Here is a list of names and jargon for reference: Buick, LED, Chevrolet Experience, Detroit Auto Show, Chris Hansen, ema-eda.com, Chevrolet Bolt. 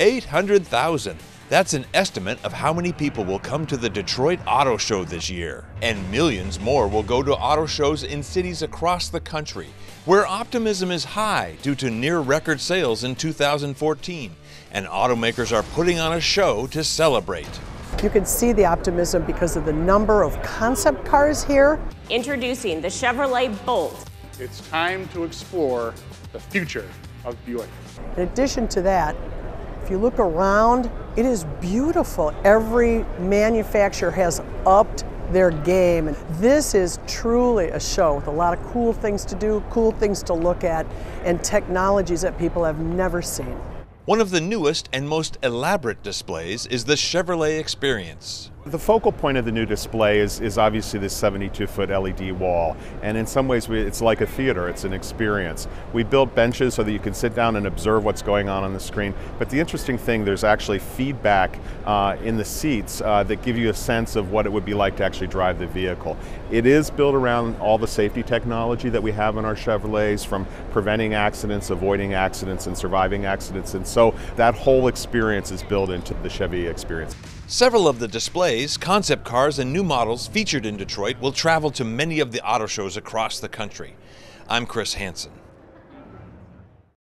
800,000. That's an estimate of how many people will come to the Detroit Auto Show this year. And millions more will go to auto shows in cities across the country, where optimism is high due to near-record sales in 2014. And automakers are putting on a show to celebrate. You can see the optimism because of the number of concept cars here. Introducing the Chevrolet Bolt. It's time to explore the future of Buick. In addition to that, if you look around, it is beautiful. Every manufacturer has upped their game. And this is truly a show with a lot of cool things to do, cool things to look at, and technologies that people have never seen. One of the newest and most elaborate displays is the Chevrolet Experience. The focal point of the new display is obviously this 72-foot LED wall, and in some ways it's like a theater, it's an experience. We built benches so that you can sit down and observe what's going on the screen, but the interesting thing, there's actually feedback in the seats that give you a sense of what it would be like to actually drive the vehicle. It is built around all the safety technology that we have in our Chevrolets, from preventing accidents, avoiding accidents, and surviving accidents, and so that whole experience is built into the Chevy Experience. Several of the displays, concept cars, and new models featured in Detroit will travel to many of the auto shows across the country. I'm Chris Hansen.